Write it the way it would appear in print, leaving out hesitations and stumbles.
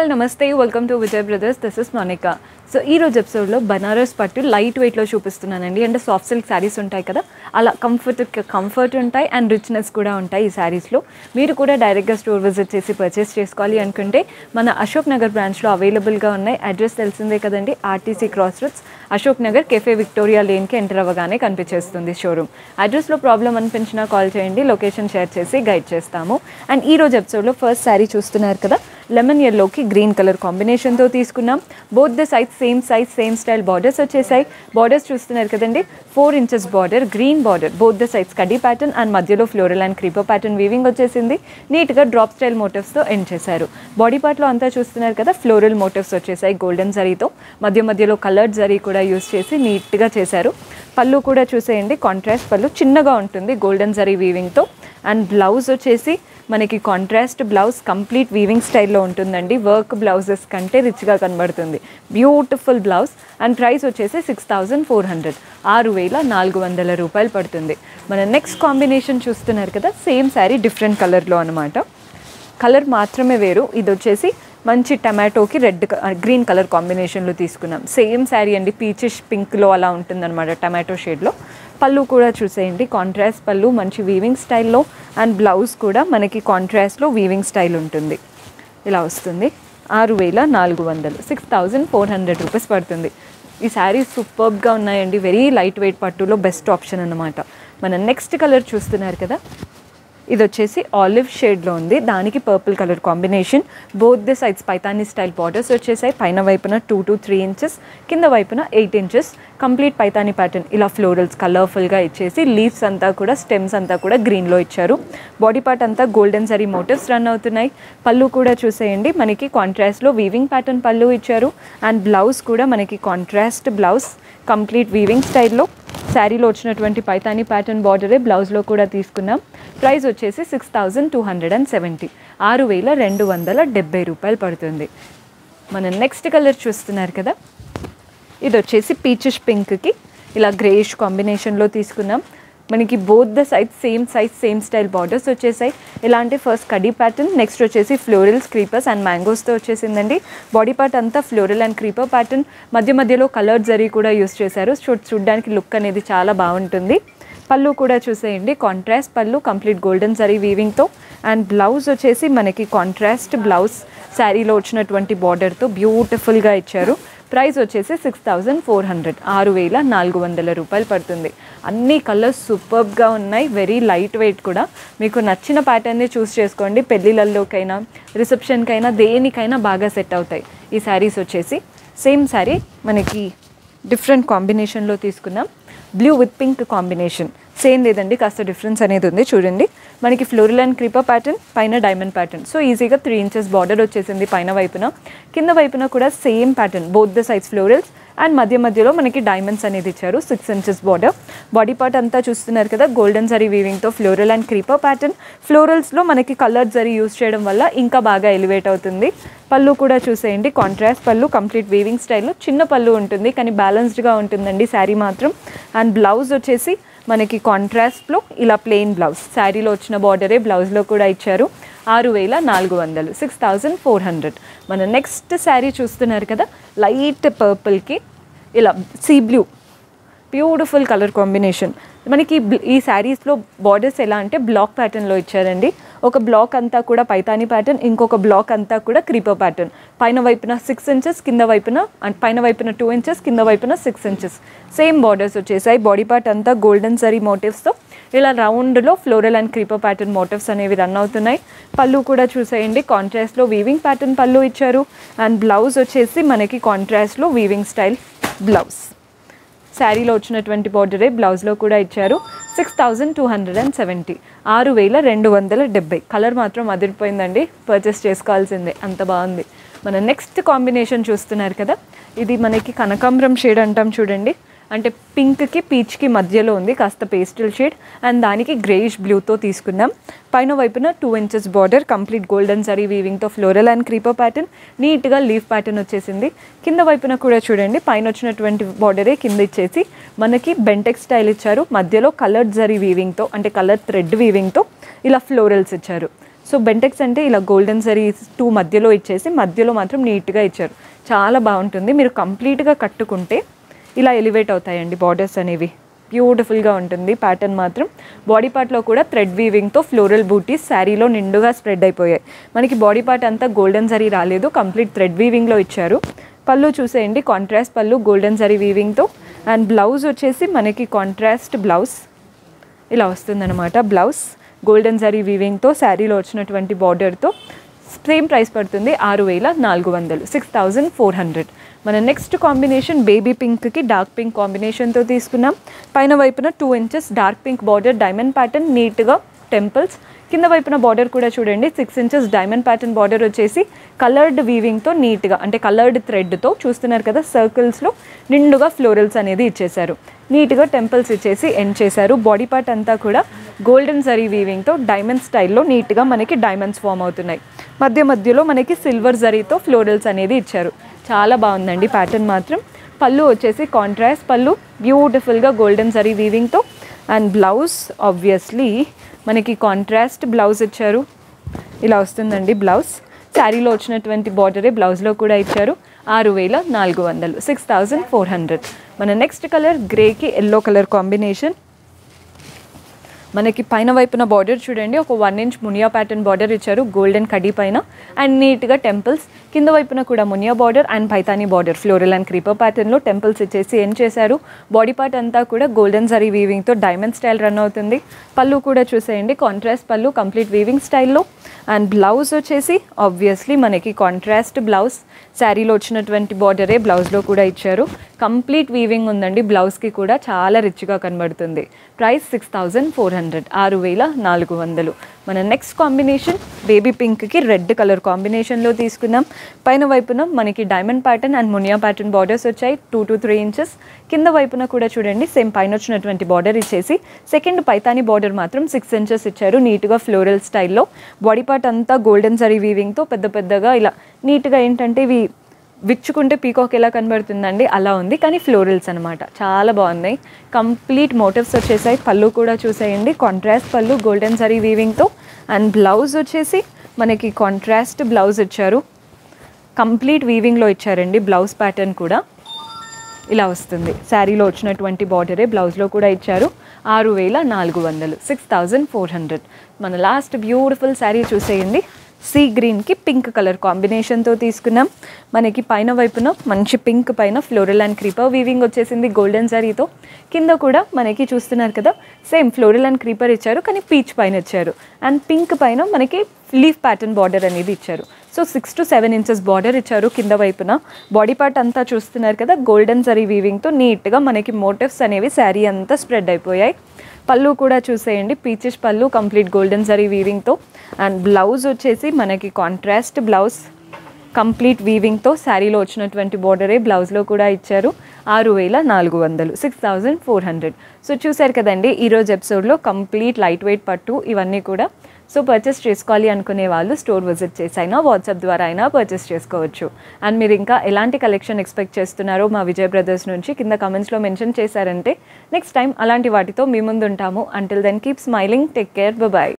all, namaste. Welcome to Vijay Brothers. This is Monica. So, in this episode, Banaras Pattu lightweight lo chupistunanandi and soft silk sarees untai kada. Ala comfort untai and richness kuda untai ee sarees lo. Meeru kuda direct store visit chesi purchase cheskovali anukunte mana Ashok Nagar branch lo available ga unnai. Address telusinde kadandi, RTC Crossroads, Ashok Nagar, Cafe Victoria Lane ki enter avagane kanipichestundi showroom. Address lo problem anipinchina call cheyandi, location share chesi guide chestamu. And ee roju episode lo first saree chustunaru kada. Lemon yellow ki green color combination tho teeskunnam. Both the sides size, same style borders vachesai. Borders chustunaru kadandi, 4 inches border, green border, both the sides kadi pattern and madhyalo floral and creeper pattern weaving vachesindi. Neat ga drop style motifs tho end chesaru. Body part lo anta chustunaru kada, floral motifs vachesai golden zari tho, madhyalo colored zari kuda use chesi neat ga chesaru. Pallu kuda chuseyandi, contrast pallu chinnaga untundi golden zari weaving tho, and blouse vachesi మనకి contrast blouse complete weaving స్టైల్లో ఉంటుందండి. Work blouses కంటే రిచ్గా కనబడుతుంది. Beautiful blouse and price వచ్చేసి 6400, 6400 రూపాయలు పడుతుంది. మన నెక్స్ట్ కాంబినేషన్ చూస్తున్నారు కదా, సేమ్ శారీ డిఫరెంట్ కలర్లో అనమాట. కలర్ మాత్రమే వేరు. ఇది వచ్చేసి మంచి టమాటోకి రెడ్ గ్రీన్ కలర్ కాంబినేషన్లో తీసుకున్నాం. సేమ్ శారీ అండి, పీచిష్ పింక్లో అలా ఉంటుందన్నమాట, టమాటో షేడ్లో. పళ్ళు కూడా చూసేయండి, కాంట్రాస్ట్ పళ్ళు, మంచి వీవింగ్ స్టైల్లో, అండ్ బ్లౌజ్ కూడా మనకి కాంట్రాస్ట్లో వీవింగ్ స్టైల్ ఉంటుంది. ఇలా వస్తుంది. 6400, 6400 రూపీస్ పడుతుంది. ఈ శారీస్ సూపర్బ్గా ఉన్నాయండి. వెరీ లైట్ వెయిట్ పట్టులో బెస్ట్ ఆప్షన్ అన్నమాట. మనం నెక్స్ట్ కలర్ చూస్తున్నారు కదా, ఇది వచ్చేసి ఆలివ్ షేడ్లో ఉంది. దానికి purple colour combination, both the sides Paithani style borders వచ్చేసాయి. పైన వైపున 2 to 3 inches, కింద వైపున 8 inches, కంప్లీట్ పైతానీ ప్యాటర్న్. ఇలా ఫ్లోరల్స్ కలర్ఫుల్గా ఇచ్చేసి, లీవ్స్ అంతా కూడా, స్టెమ్స్ అంతా కూడా గ్రీన్లో ఇచ్చారు. బాడీ పార్ట్ అంతా గోల్డెన్ సారీ మోటివ్స్ రన్ అవుతున్నాయి. పళ్ళు కూడా చూసేయండి, మనకి కాంట్రాస్ట్లో వీవింగ్ ప్యాటర్న్ పళ్ళు ఇచ్చారు. అండ్ బ్లౌజ్ కూడా మనకి కాంట్రాస్ట్ బ్లౌజ్, కంప్లీట్ వీవింగ్ స్టైల్లో. శారీలో వచ్చినటువంటి పైతానీ ప్యాటర్న్ బార్డరే బ్లౌజ్లో కూడా తీసుకున్నాం. ప్రైస్ వచ్చేసి 6270, 6270 రూపాయలు పడుతుంది. మనం నెక్స్ట్ కలర్ చూస్తున్నారు కదా, ఇది వచ్చేసి పీచిష్ పింక్కి ఇలా గ్రేష్ కాంబినేషన్లో తీసుకున్నాం. మనకి both the size same style borders వచ్చేసాయి. ఇలాంటి ఫస్ట్ కడీ ప్యాటర్న్, నెక్స్ట్ వచ్చేసి ఫ్లోరల్స్, క్రీపర్స్ అండ్ మ్యాంగోస్తో వచ్చేసిందండి. బాడీ పార్ట్ అంతా ఫ్లోరల్ అండ్ క్రీపర్ ప్యాటర్న్, మధ్యలో కలర్ జరీ కూడా యూజ్ చేశారు. చూడ్డానికి లుక్ అనేది చాలా బాగుంటుంది. పళ్ళు కూడా చూసేయండి, కాంట్రాస్ట్ పళ్ళు, కంప్లీట్ గోల్డెన్ సారీ వీవింగ్తో. అండ్ బ్లౌజ్ వచ్చేసి మనకి కాంట్రాస్ట్ బ్లౌజ్, శారీలో వచ్చినటువంటి బార్డర్తో బ్యూటిఫుల్గా ఇచ్చారు. ప్రైస్ వచ్చేసి 6400, 6400 రూపాయలు పడుతుంది. అన్ని కలర్స్ సూపర్బ్గా ఉన్నాయి, వెరీ లైట్ వెయిట్ కూడా. మీకు నచ్చిన ప్యాటర్న్ని చూస్ చేసుకోండి. పెళ్ళిళ్ళల్లోకైనా, రిసెప్షన్కైనా, దేనికైనా బాగా సెట్ అవుతాయి ఈ శారీస్ వచ్చేసి. సేమ్ శారీ మనకి డిఫరెంట్ కాంబినేషన్లో తీసుకున్నాం. Blue with pink combination, same లేదండి, కాస్త డిఫరెన్స్ అనేది ఉంది. చూడండి, మనకి ఫ్లోరల్ అండ్ క్రీపర్ ప్యాటర్న్, పైన డైమండ్ ప్యాటర్న్. సో ఈజీగా 3 inches బార్డర్ వచ్చేసింది పైన వైపున. కింద వైపున కూడా same pattern, both the size florals and మధ్యలో మనకి డైమండ్స్ అనేది ఇచ్చారు. 6 inches బార్డర్. బాడీ పార్ట్ అంతా చూస్తున్నారు కదా, గోల్డెన్ జరీ వీవింగ్తో ఫ్లోరల్ అండ్ క్రీపర్ ప్యాటర్న్. ఫ్లోరల్స్లో మనకి కలర్ జరీ యూజ్ చేయడం వల్ల ఇంకా బాగా ఎలివేట్ అవుతుంది. పళ్ళు కూడా చూసేయండి, కాంట్రాస్ట్ పళ్ళు, కంప్లీట్ వీవింగ్ స్టైల్లో. చిన్న పళ్ళు ఉంటుంది కానీ బ్యాలెన్స్డ్గా ఉంటుందండి శారీ మాత్రం. అండ్ బ్లౌజ్ వచ్చేసి మనకి కాంట్రాస్ట్లో ఇలా ప్లెయిన్ బ్లౌజ్, శారీలో వచ్చిన బార్డరే బ్లౌజ్లో కూడా ఇచ్చారు. 6400, 6400. మన నెక్స్ట్ శారీ చూస్తున్నారు కదా, లైట్ పర్పుల్కి ఇలా sea blue, beautiful colour combination. మనకి ఈ శారీస్లో బార్డర్స్ ఎలా అంటే బ్లాక్ ప్యాటర్న్లో ఇచ్చారండి. ఒక బ్లాక్ అంతా కూడా పైతానీ ప్యాటర్న్, ఇంకొక బ్లాక్ అంతా కూడా క్రీపర్ ప్యాటర్న్. పైన వైపున 6 inches, కింద వైపున, అండ్ పైన వైపున 2 inches, కింద వైపున 6 inches. సేమ్ బార్డర్స్ వచ్చేసాయి. బాడీ పార్ట్ అంతా గోల్డెన్ సారీ మోటివ్స్తో ఇలా రౌండ్లో floral and creeper pattern motifs అనేవి రన్ అవుతున్నాయి. పళ్ళు కూడా చూసేయండి, కాంట్రాస్ట్లో వీవింగ్ ప్యాటర్న్ పళ్ళు ఇచ్చారు. అండ్ బ్లౌజ్ వచ్చేసి మనకి కాంట్రాస్ట్లో వీవింగ్ స్టైల్ బ్లౌజ్, శారీలో వచ్చినటువంటి బార్డరే బ్లౌజ్లో కూడా ఇచ్చారు. 6270, 6270. కలర్ మాత్రం అదిరిపోయిందండి, పర్చేస్ చేసుకోవాల్సిందే, అంత బాగుంది. మన నెక్స్ట్ కాంబినేషన్ చూస్తున్నారు కదా, ఇది మనకి కనకాంబరం షేడ్ అంటాం చూడండి. అంటే పింక్కి పీచ్కి మధ్యలో ఉంది, కాస్త పేస్టల్ షేడ్. అండ్ దానికి గ్రేయిష్ బ్లూతో తీసుకున్నాం. పైన వైపున 2 inches border, complete golden sari వీవింగ్తో ఫ్లోరల్ అండ్ క్రీపర్ ప్యాటర్న్, నీట్గా లీఫ్ ప్యాటర్న్ వచ్చేసింది. కింద వైపున కూడా చూడండి, పైన వచ్చినటువంటి బార్డరే కింద ఇచ్చేసి మనకి బెంటెక్స్ స్టైల్ ఇచ్చారు. మధ్యలో కలర్ జరీ వీవింగ్తో, అంటే కలర్ థ్రెడ్ వీవింగ్తో ఇలా ఫ్లోరల్స్ ఇచ్చారు. So Bentex ante ila golden sarees two madhyalo ichchesi madhyalo matram neat ga icharu. Chaala baaguntundi. Meeru complete ga kattukunte ila elevate avutayandi borders anevi. Beautiful ga untundi pattern matram body part lo kuda thread weaving tho floral booties saree lo ninduga spread ayipoyayi. Maniki body part anta golden saree raaledu complete thread weaving lo icharu. Pallu chuseyandi contrast pallu golden saree weaving tho and blouse vachesi maniki contrast blouse ila vastundi anamata. Blouse golden saree weaving tho saree lo vachinatuvanti border tho same price padutundi 6400 6400. Mana next combination baby pink ki dark pink combination tho teeskunnam. Paina vaipuna 2 inches dark pink border diamond pattern neat ga temples. Kinda వైపున border కూడా చూడండి 6 inches diamond pattern border వచ్చేసి colored weaving తో neat గా అంటే colored thread తో చూస్తున్నారు కదా circles లో నిండుగా florals అనేది ఇచ్చేశారు. నీట్ గా టెంపుల్స్ ఇచ్చేసి ఎండ్ చేశారు. బాడీ పార్ట్ అంతా కూడా గోల్డెన్ జరీ వీవింగ్ తో డైమండ్ స్టైల్లో నీట్ గా మనకి డైమండ్స్ ఫామ్ అవుతున్నాయి. మధ్య మధ్యలో మనకి సిల్వర్ జరీతో ఫ్లోరల్స్ అనేది ఇచ్చారు. చాలా బాగుందండి ప్యాటర్న్ మాత్రం. పళ్ళు వచ్చేసి కాంట్రాస్ట్ పళ్ళు బ్యూటిఫుల్ గా గోల్డెన్ జరీ వీవింగ్ తో అండ్ బ్లౌజ్ ఆబ్వియస్లీ మనకి కాంట్రాస్ట్ బ్లౌజ్ ఇచ్చారు. ఇలా వస్తుందండి బ్లౌజ్. శారీలో వచ్చినటువంటి బార్డరే బ్లౌజ్లో కూడా ఇచ్చారు. 6400 6400. మన నెక్స్ట్ కలర్ గ్రేకి ఎల్లో కలర్ కాంబినేషన్. మనకి పైన వైపున బార్డర్ చూడండి ఒక 1 inch మునియా ప్యాటర్న్ బార్డర్ ఇచ్చారు గోల్డెన్ కడీ పైన అండ్ నీట్గా టెంపుల్స్. కింద వైపున కూడా Muniya border and Paithani border floral and creeper ప్యాటర్న్లో టెంపుల్స్ ఇచ్చేసి ఏం చేశారు. బాడీ పార్ట్ అంతా కూడా గోల్డెన్ జరీ వీవింగ్తో డైమండ్ స్టైల్ రన్ అవుతుంది. పళ్ళు కూడా చూసేయండి కాంట్రాస్ట్ పళ్ళు కంప్లీట్ వీవింగ్ స్టైల్లో అండ్ బ్లౌజ్ వచ్చేసి ఆబ్వియస్లీ మనకి కాంట్రాస్ట్ బ్లౌజ్. శారీలో వచ్చినటువంటి బార్డరే బ్లౌజ్లో కూడా ఇచ్చారు. కంప్లీట్ వీవింగ్ ఉందండి బ్లౌజ్కి కూడా చాలా రిచ్గా కనబడుతుంది. ప్రైస్ 6400 6400. మన నెక్స్ట్ కాంబినేషన్ బేబీ పింక్కి రెడ్ కలర్ కాంబినేషన్లో తీసుకున్నాం. పైన వైపున మనకి diamond pattern and Muniya pattern borders వచ్చాయి 2 to 3 inches. కింద వైపున కూడా చూడండి సేమ్ పైన వచ్చినటువంటి బార్డర్ ఇచ్చేసి సెకండ్ పైతానీ బార్డర్ మాత్రం 6 inches ఇచ్చారు నీట్గా ఫ్లోరల్ స్టైల్లో. బాడీ పార్ట్ అంతా గోల్డెన్ జరీ వీవింగ్తో పెద్ద పెద్దగా ఇలా నీట్గా ఏంటంటే ఇవి విచ్చుకుంటే పీకాక్ ఎలా కనబడుతుందండి అలా ఉంది కానీ ఫ్లోరల్స్ అనమాట. చాలా బాగున్నాయి. కంప్లీట్ మోటివ్స్ వచ్చేసాయి. పళ్ళు కూడా చూసేయండి కాంట్రాస్ట్ పళ్ళు గోల్డెన్ జరీ వీవింగ్తో అండ్ బ్లౌజ్ వచ్చేసి మనకి కాంట్రాస్ట్ బ్లౌజ్ ఇచ్చారు. కంప్లీట్ వీవింగ్లో ఇచ్చారండి బ్లౌజ్ ప్యాటర్న్ కూడా ఇలా వస్తుంది. శారీలో వచ్చినటువంటి బార్డరే బ్లౌజ్లో కూడా ఇచ్చారు. 6400 6400. మన లాస్ట్ బ్యూటిఫుల్ శారీ చూసేయండి సీ గ్రీన్కి పింక్ కలర్ కాంబినేషన్తో తీసుకున్నాం. మనకి పైన వైపున మంచి పింక్ పైన ఫ్లోరల్ అండ్ క్రీపర్ వీవింగ్ వచ్చేసింది గోల్డెన్ జరీతో. కింద కూడా మనకి చూస్తున్నారు కదా సేమ్ ఫ్లోరల్ అండ్ క్రీపర్ ఇచ్చారు కానీ పీచ్ పైన ఇచ్చారు అండ్ పింక్ పైన మనకి లీఫ్ ప్యాటర్న్ బార్డర్ అనేది ఇచ్చారు. సో 6 to 7 inches బార్డర్ ఇచ్చారు కింద వైపున. బాడీ పార్ట్ అంతా చూస్తున్నారు కదా గోల్డెన్ జరీ వీవింగ్తో నీట్గా మనకి మోటివ్స్ అనేవి శారీ అంతా స్ప్రెడ్ అయిపోయాయి. పళ్ళు కూడా చూసేయండి పీచిష్ పళ్ళు కంప్లీట్ గోల్డెన్ జరీ వీవింగ్తో అండ్ బ్లౌజ్ వచ్చేసి మనకి కాంట్రాస్ట్ బ్లౌజ్ కంప్లీట్ వీవింగ్తో. శారీలో వచ్చినటువంటి బోర్డరే బ్లౌజ్లో కూడా ఇచ్చారు. 6400 6400. సో చూసారు కదండి ఈరోజు ఎపిసోడ్లో కంప్లీట్ లైట్ వెయిట్ పట్టు ఇవన్నీ కూడా. సో పర్చేస్ చేసుకోవాలి అనుకునే వాళ్ళు స్టోర్ విజిట్ చేసి అయినా వాట్సాప్ ద్వారా అయినా పర్చేస్ చేసుకోవచ్చు. అండ్ మీరు ఇంకా ఎలాంటి కలెక్షన్ ఎక్స్పెక్ట్ చేస్తున్నారో మా విజయ్ బ్రదర్స్ నుంచి కింద కమెంట్స్లో మెన్షన్ చేశారంటే నెక్స్ట్ టైం అలాంటి వాటితో మీ ముందు ఉంటాము. Until then keep smiling, take care, bye.